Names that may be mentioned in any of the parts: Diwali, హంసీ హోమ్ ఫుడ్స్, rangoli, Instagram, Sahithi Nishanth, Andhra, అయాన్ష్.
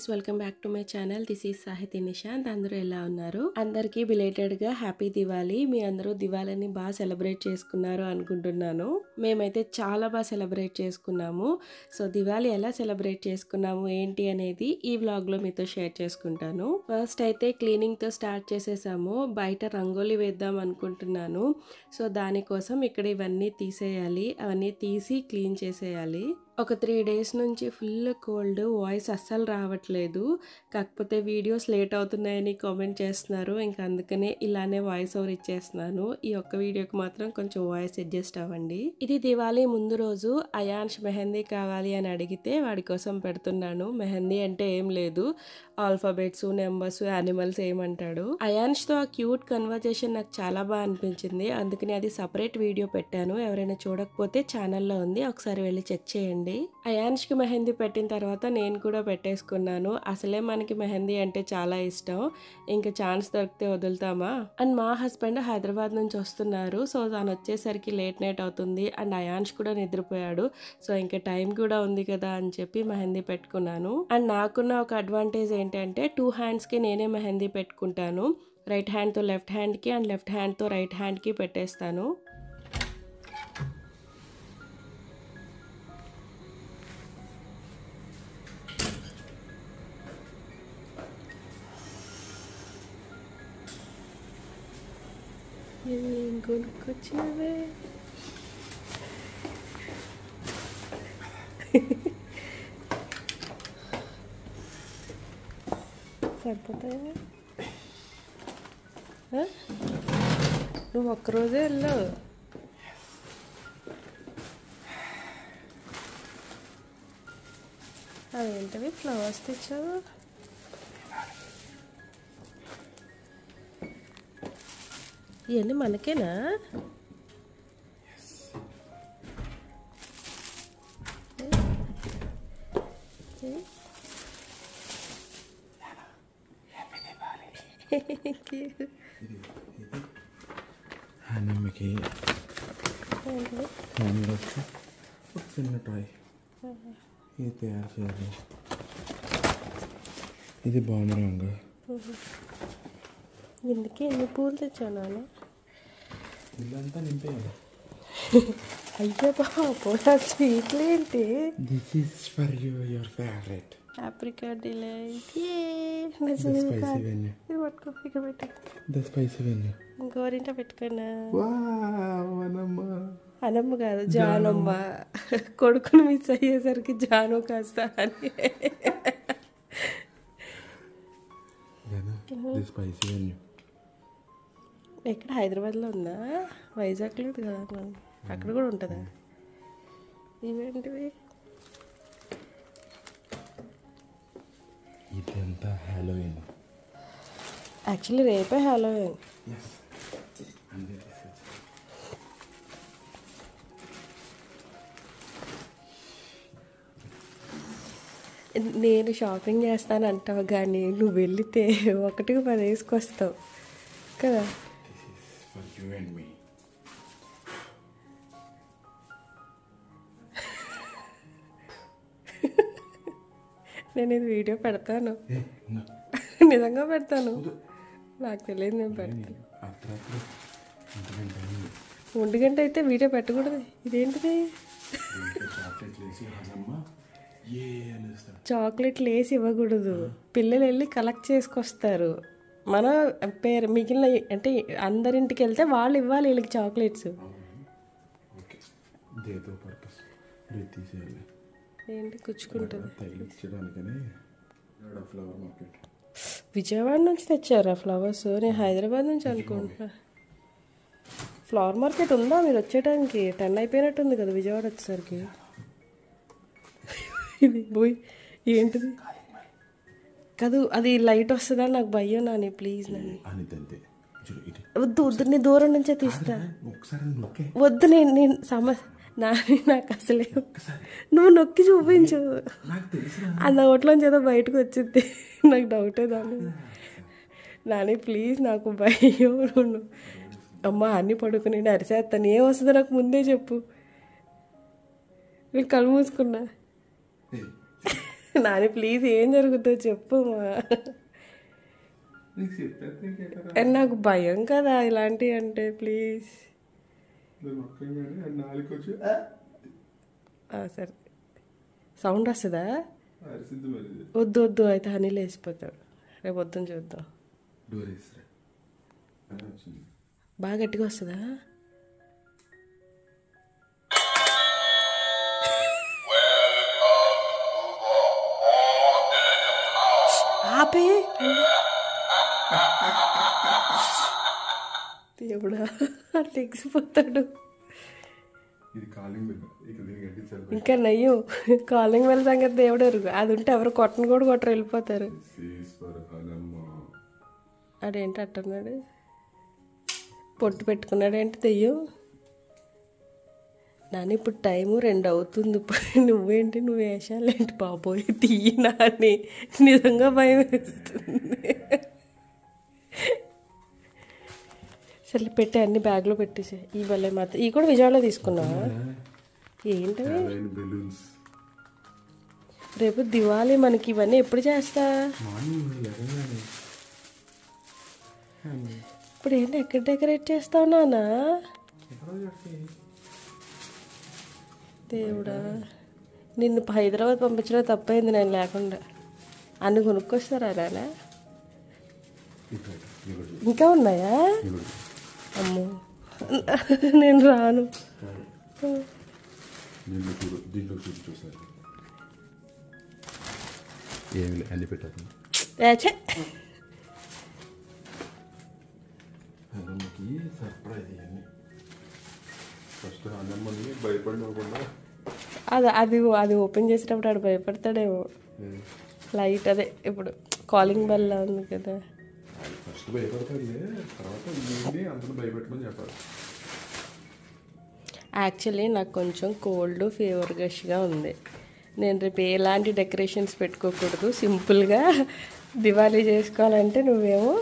guys, welcome back to my channel. This is Sahithi Nishanth. Andhra ella unnaru andarki belated ga happy Diwali. Mee andaru Diwali ni ba celebrate cheskunnaru anukuntunnanu. Mem aithe chaala ba celebrate cheskunnamu. So Diwali ela celebrate cheskunnamu enti anedi ee vlog lo meeto share cheskuntanu. First aithe cleaning tho start chesesamu. Baita rangoli veddam anukuntunnanu. So dani kosam ikkada ivanni teeseyali, avanni teesi clean cheseyali. ఒక 3 days నుంచి full cold, voice అస్సలు రావట్లేదు. కాకపోతే videos late అవుతున్నాయని comment చేస్తున్నారు. ఇంకా అందుకనే ఇలానే వాయిస్ ఓవర్ ఇచ్చేస్తున్నాను. ఈ ఒక్క వీడియోకి మాత్రం కొంచెం వాయిస్ అడ్జస్ట్ అవ్వండి. ఇది దివాళీ ముందు రోజు అయాన్ష్ మెహందీ కావాలి అని అడిగితే వాడి కోసం పెడుతున్నాను. మెహందీ అంటే ఏం లేదు, ఆల్ఫాబెట్స్, నెంబర్స్, యానిమల్స్ ఏమంటాడు. అయాన్ష్తో ఆ క్యూట్ కన్వర్జేషన్ నాకు చాలా బాగా అనిపించింది. అందుకని అది సపరేట్ వీడియో పెట్టాను. ఎవరైనా చూడకపోతే ఛానల్లో ఉంది, ఒకసారి వెళ్ళి చెక్ చేయండి. అయాన్ష్ కి మెహందీ పెట్టిన తర్వాత నేను కూడా పెట్టేసుకున్నాను. అసలే మనకి మెహందీ అంటే చాలా ఇష్టం, ఇంకా ఛాన్స్ దొరికితే వదులుతామా. అండ్ మా హస్బెండ్ హైదరాబాద్ నుంచి వస్తున్నారు. సో తను వచ్చేసరికి లేట్ నైట్ అవుతుంది. అండ్ అయాన్ష్ కూడా నిద్రపోయాడు. సో ఇంకా టైం కూడా ఉంది కదా అని చెప్పి మెహందీ పెట్టుకున్నాను. అండ్ నాకున్న ఒక అడ్వాంటేజ్ ఏంటంటే 2 హ్యాండ్స్కి నేనే మెహందీ పెట్టుకుంటాను. రైట్ హ్యాండ్తో లెఫ్ట్ హ్యాండ్కి అండ్ లెఫ్ట్ హ్యాండ్తో రైట్ హ్యాండ్కి పెట్టేస్తాను. Good kuchave. సరిపోతాయా? నువ్వు ఒక్కరోజే వెళ్ళావు. అవేంటవి ఫ్లవర్స్ తెచ్చావు? ఇవన్నీ మనకేనా? చిన్న టాయ్ ఇది తయారు చేయాలి. ఇది బామరంగ. ఇందుకే ఎన్ని పూలు తెచ్చాను? అయ్యా బాబోనా, స్వీట్లు ఏంటి? This is for you, your favourite apricot delight. ఇది పట్టుకో, ఇక్కడ పెట్టు. స్పైసీ వెన్యూ గోరింట పెట్టుకున్నా. అనమ్మ కాదు, జానమ్మ. కొడుకును మిస్ అయ్యేసరికి జాను కాస్తా అని. స్పైసీ వెన్యూ ఎక్కడ? హైదరాబాద్లో ఉందా? వైజాగ్లో కదా, అక్కడ కూడా ఉంటుందా? ఇవేంటివి? ఇదంతా హాలోవీన్. యాక్చువల్లీ రేపే హాలోవీన్. నేను షాపింగ్ చేస్తాను అంటావు కానీ నువ్వు వెళితే 1 10 వేసుకొస్తావు కదా. You and me. నేను ఇది వీడియో పెడతాను, నిజంగా పెడతాను. నాకు తెలియదు, నేను పెడతాను. 1 గంట అయితే వీడియో పెట్టకూడదు. ఇదేంటిది? చాక్లెట్లు వేసి ఇవ్వకూడదు. పిల్లలు వెళ్ళి కలెక్ట్ చేసుకొస్తారు. మన పేరు మిగిలిన అంటే అందరింటికి వెళ్తే వాళ్ళు ఇవ్వాలి వీళ్ళకి చాక్లెట్స్. ఏంటి గుచ్చుకుంటుంది? విజయవాడ నుంచి తెచ్చారా ఫ్లవర్స్? నేను హైదరాబాద్ నుంచి అనుకుంటున్నా. ఫ్లవర్ మార్కెట్ ఉందా మీరు వచ్చే టైంకి? 10 అయిపోయినట్టుంది కదా విజయవాడ వచ్చేసరికి. ఇది పోయి ఏంటిది కాదు, అది లైట్ వస్తుందా? నాకు భయం. నాని ప్లీజ్, నాని వద్దు వద్దు, నేను దూరం నుంచే తీస్తా. వద్దు, నేను నాని నాకు అసలే. నువ్వు నొక్కి చూపించు, అది నా ఒట్లోంచి ఏదో బయటకు వచ్చింది. నాకు డౌటే దాన్ని. నాని ప్లీజ్, నాకు భయం. నువ్వు అమ్మ అన్ని పడుకుని అరిసేస్తాను. ఏం వస్తుందో నాకు ముందే చెప్పు. నేను కళ్ళు మూసుకున్నా. Nani, please, ఏం జరుగుతుందో చెప్పు నాకు భయం కదా ఇలాంటి అంటే ప్లీజ్ సరే సౌండ్ వస్తుందా వద్దు వద్దు అయితే హనీ లేసిపోతాడు రేపు వద్దని చూద్దాం బాగా గట్టిగా వస్తుందా ఆపే దేవుడా తెగిసిపోతాడు ఇంకా నయ్యో కాలింగ్ వెళ్ళ సంగతి దేవుడరు అది ఉంటే ఎవరు కొట్టను కూడా కొట్టరు వెళ్ళిపోతారు అదేంటి అట్టన్నాడు పొట్టు పెట్టుకున్నాడేంటి దెయ్యం నాని ఇప్పుడు టైము 2 అవుతుంది నువ్వేంటి నువ్వు వేషాలేంటి బాబోయ్ తీయి నాని నిజంగా భయం వేస్తుంది సరే పెట్టి అన్ని బ్యాగ్లో పెట్టేసే ఈ వల్ల మాత్రం ఇవి కూడా విజయవాడలో తీసుకున్నావా ఏంటవి రేపు దివాళీ మనకి ఇవన్నీ ఎప్పుడు చేస్తా ఇప్పుడు ఏంటి ఎక్కడ డెకరేట్ చేస్తావు నానా దేవుడా నిన్ను హైదరాబాద్ పంపించడం తప్పైంది నేను లేకుండా అన్ని కొనుక్కొస్తారా నానా ఇంకా ఉన్నాయా అమ్మో నేను రాను అది అది ఓపెన్ చేసేటప్పుడు ఆడు భయపడతాడేమో లైట్ అదే ఇప్పుడు కాలింగ్ బెల్ ఉంది కదా యాక్చువల్లీ నాకు కొంచెం కోల్డ్ ఫీవర్గా ఉంది నేను రేపు ఎలాంటి డెకరేషన్స్ పెట్టుకోకూడదు సింపుల్గా దివాళీ చేసుకోవాలంటే నువ్వేమో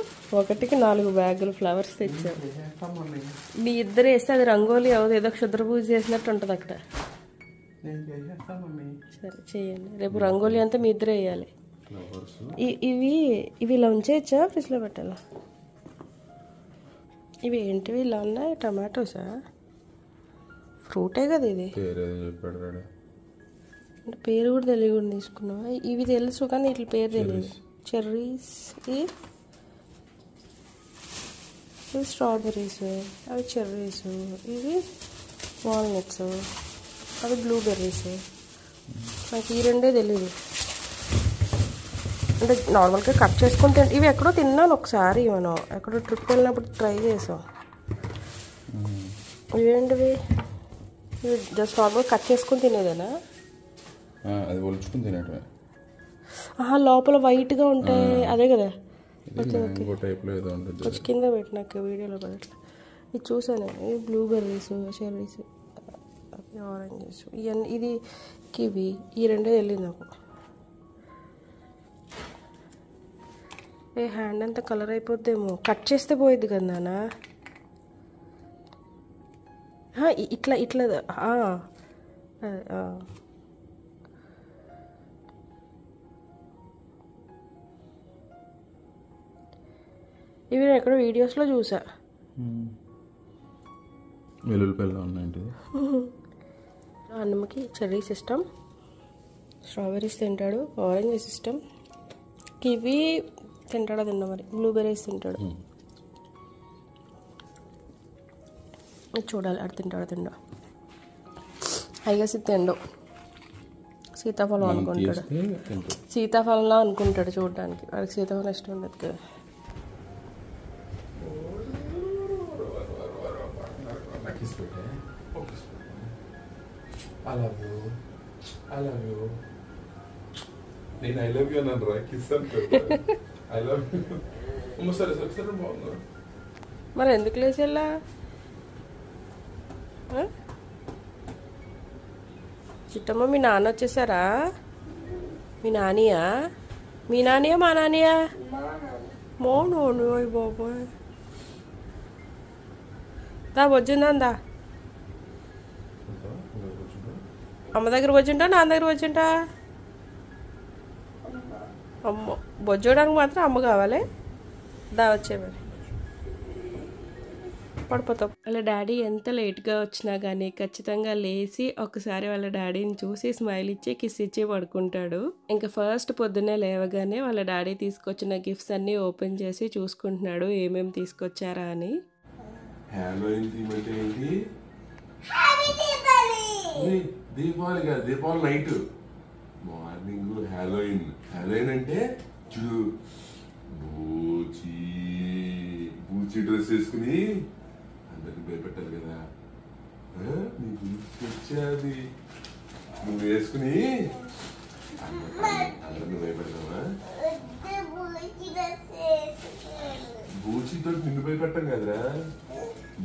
1కి 4 బ్యాగులు ఫ్లవర్స్ తెచ్చావు మీ ఇద్దరు వేస్తే అది రంగోలీ అవ్వదు ఏదో క్షుద్ర పూజ చేసినట్టు ఉంటుంది అక్కడ సరే చేయండి రేపు రంగోలీ అంతా మీ ఇద్దరు వేయాలి ఇవి ఇవి ఇలా ఉంచేయచ్చా ఫ్రిడ్జ్లో పెట్టాలా ఇవి ఏంటివి ఇలా ఉన్నాయి టమాటోసా ఫ్రూటే కదా ఇది పేరు కూడా తెలియకుండా తీసుకున్నావా ఇవి తెలుసు కానీ వీటి పేరు తెలియదు చెర్రీస్ ఇవి స్ట్రాబెర్రీస్ అవి చెర్రీస్ ఇవి వాల్నట్స్ అవి బ్లూబెర్రీస్ నాకు ఈ రెండే తెలియదు అంటే నార్మల్గా కట్ చేసుకుంటే ఇవి ఎక్కడో తిన్నాను ఒకసారి మనం ఎక్కడో ట్రిప్ వెళ్ళినప్పుడు ట్రై చేసాం ఇవేంటివి ఇవి జస్ట్ నార్మల్గా కట్ చేసుకుని తినేదేనా అది ఒలుచుకుని తినేటవే లోపల వైట్గా ఉంటాయి అదే కదా వచ్చి కింద పెట్టినాక వీడియోలో పెట్టిన ఇది చూసాను ఇవి బ్లూబెర్రీస్ చెర్రీస్ ఆరెంజెస్ ఇవన్నీ ఇది కివి ఈ రెండే వెళ్ళింది నాకు ఏ హ్యాండ్ అంతా కలర్ అయిపోద్దేమో కట్ చేస్తే పోయేది కదా నాన్న ఇట్లా ఇట్లా ఇవి నేను ఎక్కడో వీడియోస్లో చూసా అన్నమ్మకి చెర్రీ సిస్టమ్ స్ట్రాబెర్రీస్ తింటాడు ఆరెంజ్ సిస్టమ్ కివి తింటాడా తిన్నా మరి బ్లూబెర్రీస్ తింటాడు చూడాలి అటు తింటాడు తిండా హైగా తిండవు సీతాఫలం అనుకుంటాడు సీతాఫలంలా అనుకుంటాడు చూడడానికి వాడికి సీతాఫలం ఇష్టం ఉండదు కదా మరి ఎందుకు లేసేలా చిట్టమ్మ మీ నాన్న వచ్చేసారా మీ నానియా మా నానియా మోనోను బాబోయ్ దా వచ్చిందా అమ్మ దగ్గర వచ్చింటా నాన్న దగ్గర వచ్చింటా బొజ్జోడానికి మాత్రం అమ్మ కావాలి దా వచ్చే మరి పడిపోతాం. వాళ్ళ డాడీ ఎంత లేట్గా వచ్చినా కానీ ఖచ్చితంగా లేచి ఒకసారి వాళ్ళ డాడీని చూసి స్మైల్ ఇచ్చి కిస్ ఇచ్చి పడుకుంటాడు. ఇంకా ఫస్ట్ పొద్దునే లేవగానే వాళ్ళ డాడీ తీసుకొచ్చిన గిఫ్ట్స్ అన్నీ ఓపెన్ చేసి చూసుకుంటున్నాడు ఏమేమి తీసుకొచ్చారా అని. దీపావళి కాదు, Deepavali night, morning Halloween. Halloween అంటే చూడు బూచి బూచి డ్రెస్ వేసుకుని అందరికి భయపెట్టాలి కదా, నీ గురించి వచ్చేది నువ్వు వేసుకుని అందరిని భయపెడతావా? బూచితో నిన్ను భయపెట్టాం కదరా,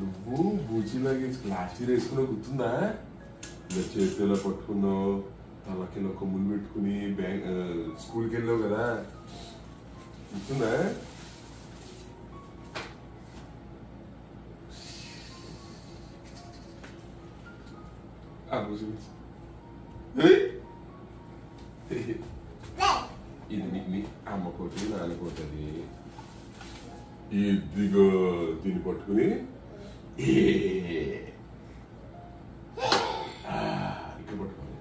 నువ్వు బూచిలాగే లాస్ట్ ఇయర్ వేసుకున్నావు గుర్తుందా? ఇలా చేతిలో పట్టుకున్నావు, తలకి ఇలా కొమ్ములు పెట్టుకుని బ్యాంక్ స్కూల్కి వెళ్ళావు కదా గుర్తుందా? ఇది మీ అమ్మ కొట్టి నాన్న కొట్టది, ఇదిగో దీన్ని పట్టుకుని ఇక్కడ పట్టుకోవాలి,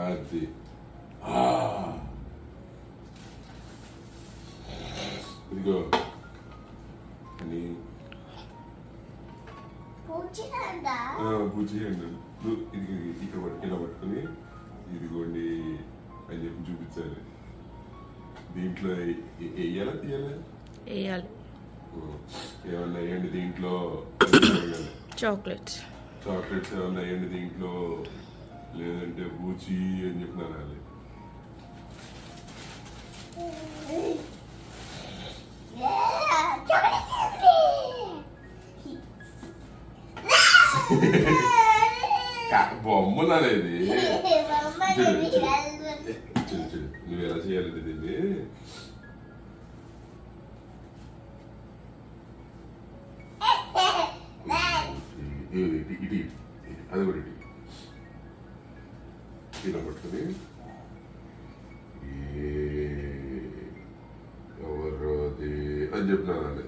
ఇక్కడ అది ఇదిగో అని పూజ చేయండి. ఇది ఇక్కడ ఇలా పట్టుకుని ఇదిగోండి అని చెప్పి చూపించాలి. దీంట్లో వేయాలా తీయాలా? వేయాలి. ఏమన్నా వేయండి దీంట్లో, చాక్లెట్స్ చాక్లెట్స్ ఏమన్నా వేయండి దీంట్లో, లేదంటే బూచి అని చెప్పినారా? బొమ్మలనేది నువ్వు ఎలా చేయాలంటే దీన్ని అది కూడా ఇలా పట్టుకుని ఎవరు అది అని చెప్పినానండి.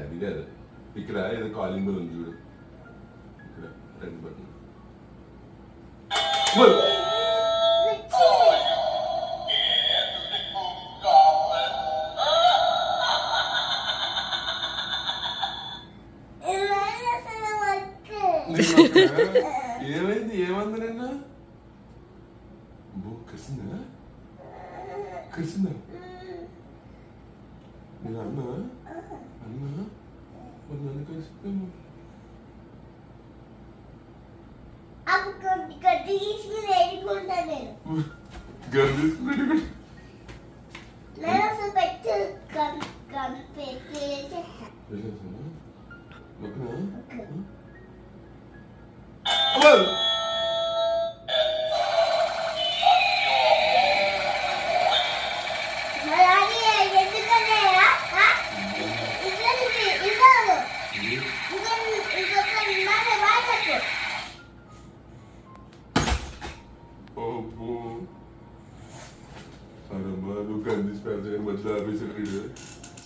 అది కాదు, ఇక్కడ ఏదో కాలింగ్ బెల్ ఉంది చూడు, ఇక్కడ రెండు బట్టలు ఏమైంది? ఏమంది నిన్న కరిసిందా? కరిసిందా? నేను అన్నా అన్నా నన్ను కలిసిపోయాను.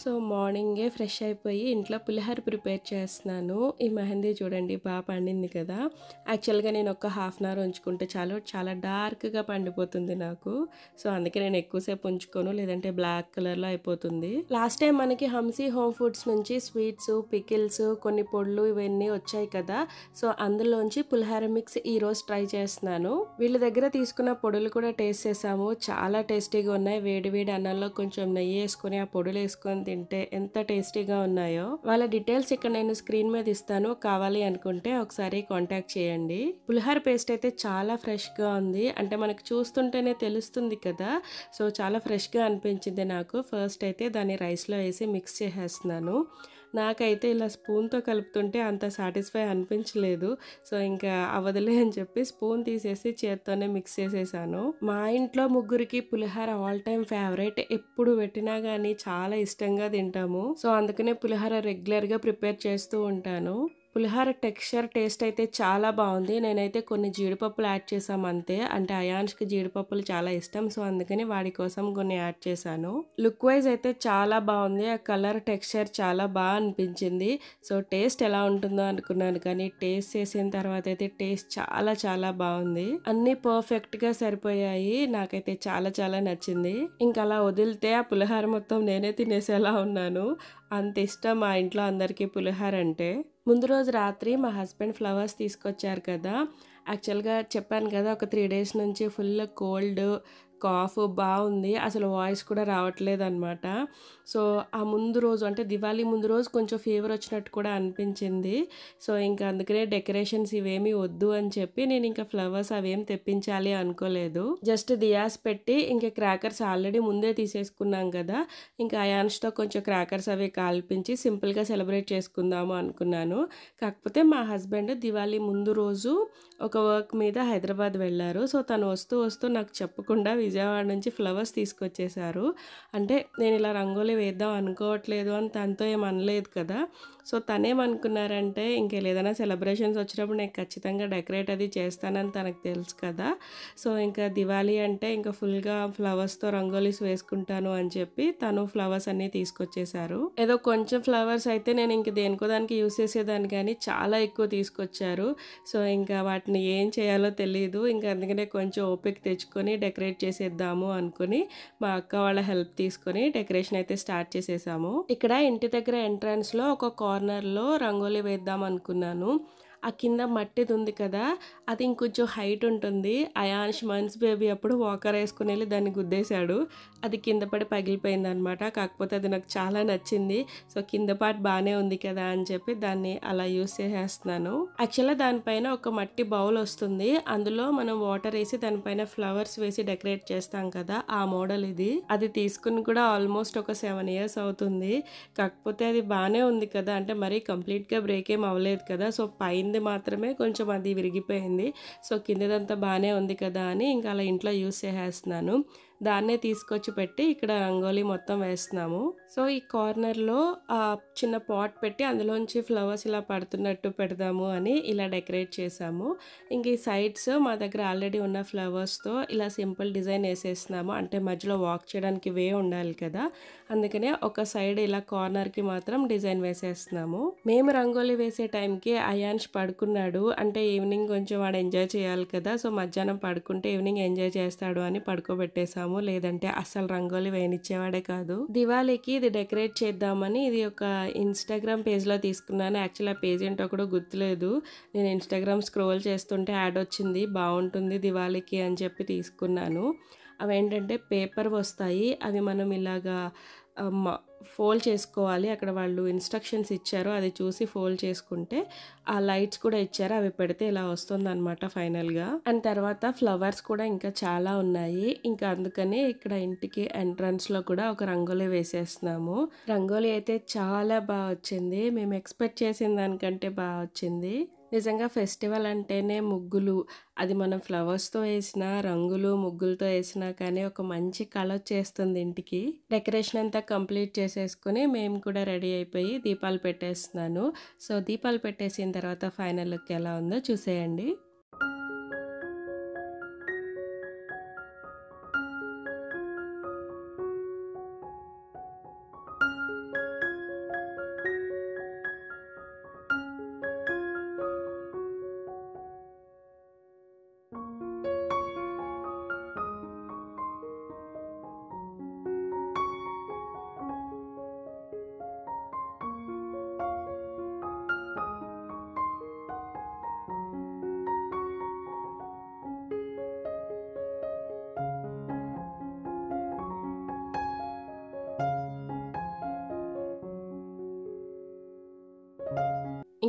సో మార్నింగే ఫ్రెష్ అయిపోయి ఇంట్లో పులిహోర ప్రిపేర్ చేస్తున్నాను. ఈ మెహందీ చూడండి బాగా పండింది కదా. యాక్చువల్గా నేను ఒక హాఫ్ అన్ అవర్ ఉంచుకుంటే చాలు, చాలా డార్క్గా పండిపోతుంది నాకు. సో అందుకే నేను ఎక్కువసేపు ఉంచుకోను, లేదంటే బ్లాక్ కలర్లో అయిపోతుంది. లాస్ట్ టైం మనకి హంసీ హోమ్ ఫుడ్స్ నుంచి స్వీట్స్, పికిల్స్, కొన్ని పొడులు ఇవన్నీ వచ్చాయి కదా. సో అందులోంచి పులిహోర మిక్స్ ఈరోజు ట్రై చేస్తున్నాను. వీళ్ళ దగ్గర తీసుకున్న పొడులు కూడా టేస్ట్ చేసాము, చాలా టేస్టీగా ఉన్నాయి. వేడి వేడి అన్నంలో కొంచెం నెయ్యి వేసుకొని ఆ పొడులు వేసుకొని తింటే ఎంత టేస్టీగా ఉన్నాయో. వాళ్ళ డీటెయిల్స్ ఇక్కడ నేను స్క్రీన్ మీద ఇస్తాను, కావాలి అనుకుంటే ఒకసారి కాంటాక్ట్ చేయండి. పులిహోర పేస్ట్ అయితే చాలా ఫ్రెష్గా ఉంది, అంటే మనకు చూస్తుంటేనే తెలుస్తుంది కదా. సో చాలా ఫ్రెష్గా అనిపించింది నాకు. ఫస్ట్ అయితే దాన్ని రైస్లో వేసి మిక్స్ చేసేస్తున్నాను. నాకైతే ఇలా స్పూన్తో కలుపుతుంటే అంత సాటిస్ఫై అనిపించలేదు. సో ఇంకా అవదలే అని చెప్పి స్పూన్ తీసేసి చేత్తోనే మిక్స్ చేసేసాను. మా ఇంట్లో ముగ్గురికి పులిహార ఆల్ టైమ్ ఫేవరెట్, ఎప్పుడు పెట్టినా కానీ చాలా ఇష్టంగా తింటాము. సో అందుకనే పులిహార రెగ్యులర్గా ప్రిపేర్ చేస్తూ ఉంటాను. పులిహార టెక్స్చర్ టేస్ట్ అయితే చాలా బాగుంది. నేనైతే కొన్ని జీడిపప్పులు యాడ్ చేసాం అంతే, అంటే అయాన్ష్కి జీడిపప్పులు చాలా ఇష్టం, సో అందుకని వాడి కోసం కొన్ని యాడ్ చేశాను. లుక్ వైజ్ అయితే చాలా బాగుంది, ఆ కలర్ టెక్స్చర్ చాలా బాగా అనిపించింది. సో టేస్ట్ ఎలా ఉంటుందో అనుకున్నాను, కానీ టేస్ట్ చేసిన తర్వాత అయితే టేస్ట్ చాలా చాలా బాగుంది. అన్నీ పర్ఫెక్ట్గా సరిపోయాయి, నాకైతే చాలా చాలా నచ్చింది. ఇంకా అలా వదిలితే ఆ పులిహార మొత్తం నేనే తినేసేలా ఉన్నాను, అంత ఇష్టం మా ఇంట్లో అందరికీ పులిహార అంటే. ముందు రోజు రాత్రి మా హస్బెండ్ ఫ్లవర్స్ తీసుకొచ్చారు కదా, యాక్చువల్గా చెప్పాను కదా ఒక 3 days నుంచి ఫుల్ కోల్డ్, కాఫ్ బాగుంది, అసలు వాయిస్ కూడా రావట్లేదు అనమాట. సో ఆ ముందు రోజు అంటే దివాళీ ముందు రోజు కొంచెం ఫీవర్ వచ్చినట్టు కూడా అనిపించింది. సో ఇంకా అందుకనే డెకరేషన్స్ ఇవేమీ వద్దు అని చెప్పి నేను ఇంకా ఫ్లవర్స్ అవేం తెప్పించాలి అనుకోలేదు. జస్ట్ దియాస్ పెట్టి ఇంకా క్రాకర్స్ ఆల్రెడీ ముందే తీసేసుకున్నాం కదా, ఇంకా అయాన్స్తో కొంచెం క్రాకర్స్ అవి కాల్పించి సింపుల్గా సెలబ్రేట్ చేసుకుందాము అనుకున్నాను. కాకపోతే మా హస్బెండ్ దివాళీ ముందు రోజు ఒక వర్క్ మీద హైదరాబాద్ వెళ్ళారు. సో తను వస్తూ నాకు చెప్పకుండా విజయవాడ నుంచి ఫ్లవర్స్ తీసుకొచ్చేసారు. అంటే నేను ఇలా రంగోలీ వేద్దాం అనుకోవట్లేదు అని తనతో ఏమనలేదు కదా, సో తనేమనుకున్నారంటే ఇంక ఏదైనా సెలబ్రేషన్స్ వచ్చినప్పుడు నేను ఖచ్చితంగా డెకరేట్ అది చేస్తానని తనకు తెలుసు కదా. సో ఇంకా దివాళీ అంటే ఇంకా ఫుల్గా ఫ్లవర్స్తో రంగోలీస్ వేసుకుంటాను అని చెప్పి తను ఫ్లవర్స్ అన్నీ తీసుకొచ్చేసారు. ఏదో కొంచెం ఫ్లవర్స్ అయితే నేను ఇంక దేనికో దానికి యూస్ చేసేదాన్ని, కానీ చాలా ఎక్కువ తీసుకొచ్చారు. సో ఇంకా వాటిని ఏం చేయాలో తెలియదు, ఇంకా అందుకనే కొంచెం ఓపిక తెచ్చుకొని డెకరేట్ చేసేద్దాము అనుకుని మా అక్క వాళ్ళ హెల్ప్ తీసుకొని డెకరేషన్ అయితే స్టార్ట్ చేసేసాము. ఇక్కడ ఇంటి దగ్గర ఎంట్రన్స్లో ఒక కార్నర్లో రంగోలీ వేద్దాం అనుకున్నాను. ఆ కింద మట్టిది ఉంది కదా, అది ఇంకొంచెం హైట్ ఉంటుంది. అయాన్ష్ మన్స్ బేబీ అప్పుడు వాకర్ వేసుకుని వెళ్ళి దాన్ని గుద్దేశాడు, అది కింద పడి పగిలిపోయింది అనమాట. కాకపోతే అది నాకు చాలా నచ్చింది, సో కింద పాటు బాగానే ఉంది కదా అని చెప్పి దాన్ని అలా యూస్ చేసేస్తున్నాను. యాక్చువల్గా దానిపైన ఒక మట్టి బౌల్ వస్తుంది, అందులో మనం వాటర్ వేసి దానిపైన ఫ్లవర్స్ వేసి డెకరేట్ చేస్తాం కదా, ఆ మోడల్ ఇది. అది తీసుకుని కూడా ఆల్మోస్ట్ ఒక 7 years అవుతుంది. కాకపోతే అది బాగానే ఉంది కదా, అంటే మరీ కంప్లీట్గా బ్రేక్ ఏం అవ్వలేదు కదా, సో పైన మాత్రమే కొంచెం అది విరిగిపోయింది. సో కిందదంతా బాగానే ఉంది కదా అని ఇంకా అలా ఇంట్లో యూస్ చేసేస్తున్నాను. దాన్నే తీసుకొచ్చి పెట్టి ఇక్కడ రంగోలీ మొత్తం వేస్తున్నాము. సో ఈ కార్నర్లో చిన్న పాట్ పెట్టి అందులోంచి ఫ్లవర్స్ ఇలా పడుతున్నట్టు పెడదాము అని ఇలా డెకరేట్ చేసాము. ఇంక ఈ సైడ్స్ మా దగ్గర ఆల్రెడీ ఉన్న ఫ్లవర్స్తో ఇలా సింపుల్ డిజైన్ వేసేస్తున్నాము, అంటే మధ్యలో వాక్ చేయడానికి వే ఉండాలి కదా, అందుకనే ఒక సైడ్ ఇలా కార్నర్కి మాత్రం డిజైన్ వేసేస్తున్నాము. మేము రంగోలీ వేసే టైంకి అయాన్ష్ పడుకున్నాడు, అంటే ఈవినింగ్ కొంచెం వాడు ఎంజాయ్ చేయాలి కదా, సో మధ్యాహ్నం పడుకుంటే ఈవినింగ్ ఎంజాయ్ చేస్తాడు అని పడుకోబెట్టేసాము, లేదంటే అసలు రంగోలీ వేయనిచ్చేవాడే కాదు. దివాళీకి ఇది డెకరేట్ చేద్దామని ఇది ఒక ఇన్స్టాగ్రామ్ పేజ్లో తీసుకున్నాను. యాక్చువల్ ఆ పేజ్ ఏంటో కూడా గుర్తులేదు, నేను ఇన్స్టాగ్రామ్ స్క్రోల్ చేస్తుంటే యాడ్ వచ్చింది, బాగుంటుంది దివాళీకి అని చెప్పి తీసుకున్నాను. అవి ఏంటంటే పేపర్ వస్తాయి, అవి మనం ఇలాగా ఫోల్డ్ చేసుకోవాలి, అక్కడ వాళ్ళు ఇన్స్ట్రక్షన్స్ ఇచ్చారు, అది చూసి ఫోల్డ్ చేసుకుంటే ఆ లైట్స్ కూడా ఇచ్చారు, అవి పెడితే ఇలా వస్తుందన్నమాట ఫైనల్గా. అండ్ తర్వాత ఫ్లవర్స్ కూడా ఇంకా చాలా ఉన్నాయి, ఇంకా అందుకని ఇక్కడ ఇంటికి ఎంట్రన్స్లో కూడా ఒక రంగోలీ వేసేస్తున్నాము. రంగోలీ అయితే చాలా బాగా వచ్చింది, మేము ఎక్స్పెక్ట్ చేసిన దానికంటే బాగా వచ్చింది. నిజంగా ఫెస్టివల్ అంటేనే ముగ్గులు, అది మనం ఫ్లవర్స్తో వేసినా రంగులు ముగ్గులతో వేసినా కానీ ఒక మంచి కళ వచ్చేస్తుంది ఇంటికి. డెకరేషన్ అంతా కంప్లీట్ చేసేసుకుని మేము కూడా రెడీ అయిపోయి దీపాలు పెట్టేస్తున్నాను. సో దీపాలు పెట్టేసిన తర్వాత ఫైనల్ లుక్ ఎలా ఉందో చూసేయండి.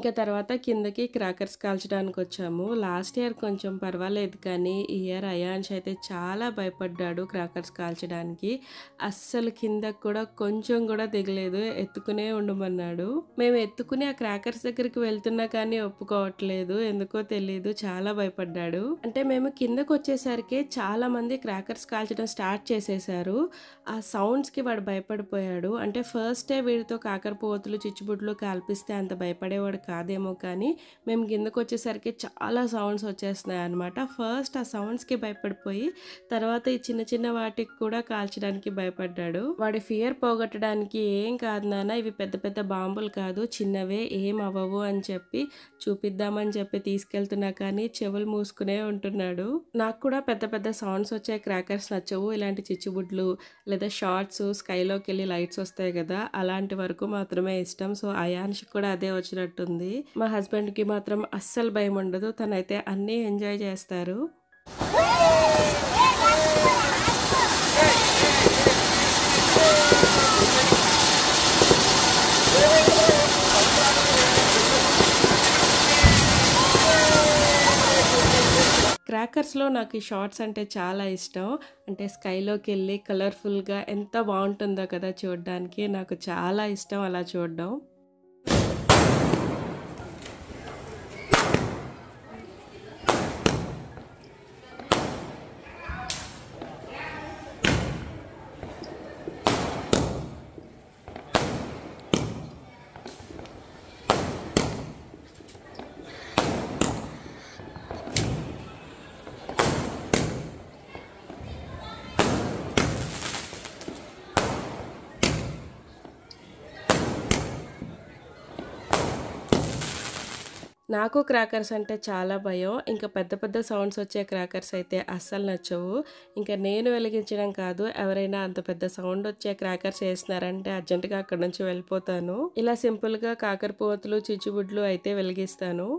ఇంకా తర్వాత కిందకి క్రాకర్స్ కాల్చడానికి వచ్చాము. లాస్ట్ ఇయర్ కొంచెం పర్వాలేదు, కానీ ఈ ఇయర్ అయాన్స్ అయితే చాలా భయపడ్డాడు క్రాకర్స్ కాల్చడానికి. అస్సలు కిందకు కూడా కొంచెం కూడా దిగలేదు, ఎత్తుకునే ఉండమన్నాడు. మేము ఎత్తుకుని ఆ క్రాకర్స్ దగ్గరికి వెళ్తున్నా కానీ ఒప్పుకోవట్లేదు, ఎందుకో తెలీదు, చాలా భయపడ్డాడు. అంటే మేము కిందకు వచ్చేసరికి చాలా మంది క్రాకర్స్ కాల్చడం స్టార్ట్ చేసేసారు. ఆ సౌండ్స్కి వాడు భయపడిపోయాడు. అంటే ఫస్టే వీడితో కాకరపోతులు చిచ్చుబుడ్లు కాల్పిస్తే అంత భయపడేవాడు కాదేమో, కానీ మేము కిందకు వచ్చేసరికి చాలా సౌండ్స్ వచ్చేస్తున్నాయి అనమాట. ఫస్ట్ ఆ సౌండ్స్కి భయపడిపోయి తర్వాత ఈ చిన్న చిన్న వాటికి కూడా కాల్చడానికి భయపడ్డాడు. వాడి ఫియర్ పోగొట్టడానికి ఏం కాదు నాన్న, ఇవి పెద్ద పెద్ద బాంబులు కాదు, చిన్నవే, ఏం అవ్వవు అని చెప్పి చూపిద్దామని చెప్పి తీసుకెళ్తున్నా కానీ చెవులు మూసుకునే ఉంటున్నాడు. నాకు కూడా పెద్ద పెద్ద సౌండ్స్ వచ్చే క్రాకర్స్ నచ్చవు. ఇలాంటి చిచ్చుబుడ్లు లేదా షార్ట్స్, స్కైలోకి వెళ్ళి లైట్స్ వస్తాయి కదా, అలాంటి వరకు మాత్రమే ఇష్టం. సో అయాన్ష్ కూడా అదే వచ్చినట్టుంది. మా హస్బెండ్కి మాత్రం అస్సలు భయం ఉండదు, తనైతే అన్నీ ఎంజాయ్ చేస్తారు. క్రాకర్స్లో నాకు ఈ షార్ట్స్ అంటే చాలా ఇష్టం. అంటే స్కైలోకి వెళ్ళి కలర్ఫుల్గా ఎంత బాగుంటుందో కదా చూడడానికి, నాకు చాలా ఇష్టం అలా చూడడం. నాకు క్రాకర్స్ అంటే చాలా భయం. ఇంకా పెద్ద పెద్ద సౌండ్స్ వచ్చే క్రాకర్స్ అయితే అస్సలు నచ్చవు. ఇంకా నేను వెలిగించడం కాదు, ఎవరైనా అంత పెద్ద సౌండ్ వచ్చే క్రాకర్స్ వేస్తున్నారంటే అర్జెంటుగా అక్కడ నుంచి వెళ్ళిపోతాను. ఇలా సింపుల్గా కాకరపువ్వతులు చిచ్చుబుడ్లు అయితే వెలిగిస్తాను.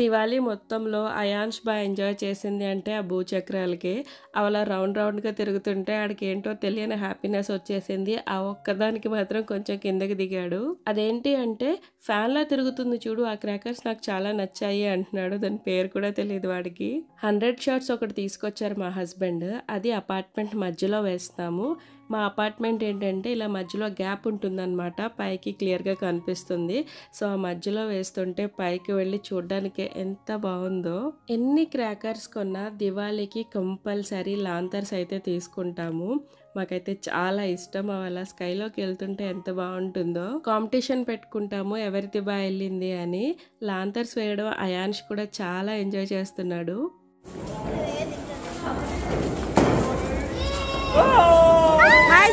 దివాళీ మొత్తంలో అయాన్ష్ బాగా ఎంజాయ్ చేసింది అంటే ఆ భూచక్రాలకి. అవలా రౌండ్ రౌండ్గా తిరుగుతుంటే ఆడికి ఏంటో తెలియని హ్యాపీనెస్ వచ్చేసింది. ఆ ఒక్కదానికి మాత్రం కొంచెం కిందకి దిగాడు. అదేంటి అంటే ఫ్యాన్లా తిరుగుతుంది చూడు, ఆ క్రాకర్స్ నాకు చాలా నచ్చాయి అంటున్నాడు. దాని పేరు కూడా తెలియదు వాడికి. 100 షాట్స్ ఒకటి తీసుకొచ్చారు మా హస్బెండ్, అది అపార్ట్మెంట్ మధ్యలో వేస్తాము. మా అపార్ట్మెంట్ ఏంటంటే ఇలా మధ్యలో గ్యాప్ ఉంటుందన్నమాట, పైకి క్లియర్గా కనిపిస్తుంది. సో ఆ మధ్యలో వేస్తుంటే పైకి వెళ్ళి చూడ్డానికి ఎంత బాగుందో. ఎన్ని క్రాకర్స్ కొన్నా దివాళీకి కంపల్సరీ లాంతర్స్ అయితే తీసుకుంటాము. మాకైతే చాలా ఇష్టం, అలా స్కైలోకి వెళ్తుంటే ఎంత బాగుంటుందో. కాంపిటీషన్ పెట్టుకుంటాము ఎవరిది బాగా వెళ్ళింది అని. లాంతర్స్ వేయడం అయాన్ష్ కూడా చాలా ఎంజాయ్ చేస్తున్నాడు.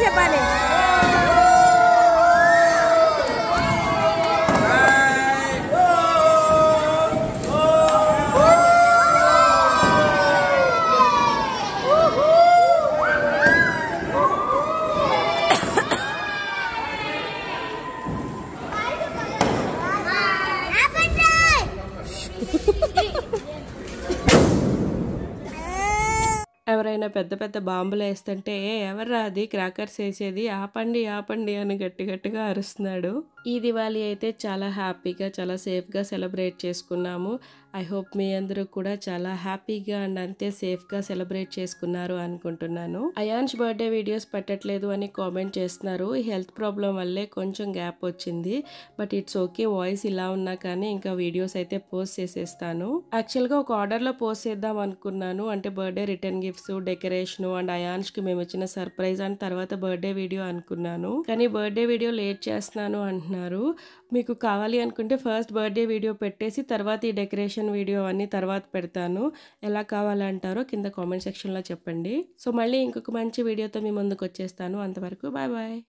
చెప్పాలి ఎవరైనా పెద్ద పెద్ద బాంబులు వేస్తుంటే ఎవర్రా అది క్రాకర్స్ వేసేది, ఆపండి ఆపండి అని గట్టి గట్టిగా అరుస్తున్నాడు. ఈ దివాళీ అయితే చాలా హ్యాపీగా చాలా సేఫ్గా సెలబ్రేట్ చేసుకున్నాము. ఐ హోప్ మీ అందరూ కూడా చాలా హ్యాపీగా అండ్ అంతే సేఫ్గా సెలబ్రేట్ చేసుకున్నారు అనుకుంటున్నాను. అయాన్ష్ బర్త్డే వీడియోస్ పెట్టట్లేదు అని కామెంట్ చేస్తున్నారు. హెల్త్ ప్రాబ్లం వల్లే కొంచెం గ్యాప్ వచ్చింది, బట్ ఇట్స్ ఓకే. వాయిస్ ఇలా ఉన్నా కానీ ఇంకా వీడియోస్ అయితే పోస్ట్ చేసేస్తాను. యాక్చువల్గా ఒక ఆర్డర్లో పోస్ట్ చేద్దాం అనుకున్నాను, అంటే birthday return gifts, decoration and అయాన్ష్కి మేము ఇచ్చిన సర్ప్రైజ్ అండ్ తర్వాత బర్త్డే వీడియో అనుకున్నాను. కానీ బర్త్డే వీడియో లేట్ చేస్తున్నాను అంటున్నాను. మీకు కావాలి అనుకుంటే ఫస్ట్ బర్త్డే వీడియో పెట్టేసి తర్వాత ఈ డెకరేషన్ వీడియో అన్ని తర్వాత పెడతాను. ఎలా కావాలంటారో కింద కామెంట్ సెక్షన్లో చెప్పండి. సో మళ్ళీ ఇంకొక మంచి వీడియోతో మీ ముందుకు వచ్చేస్తాను. అంతవరకు బాయ్ బాయ్.